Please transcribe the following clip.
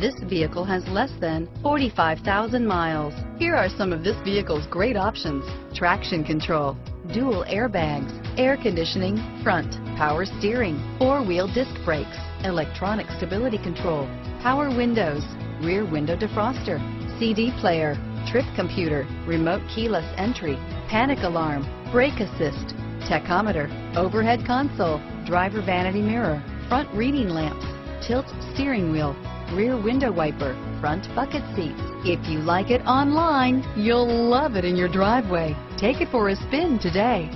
This vehicle has less than 45,000 miles. Here are some of this vehicle's great options: traction control, dual airbags, air conditioning, front, power steering, four-wheel disc brakes, electronic stability control, power windows, rear window defroster, CD player, trip computer, remote keyless entry, panic alarm, brake assist, tachometer, overhead console, driver vanity mirror, front reading lamps, tilt steering wheel, rear window wiper, front bucket seats. If you like it online, you'll love it in your driveway. Take it for a spin today.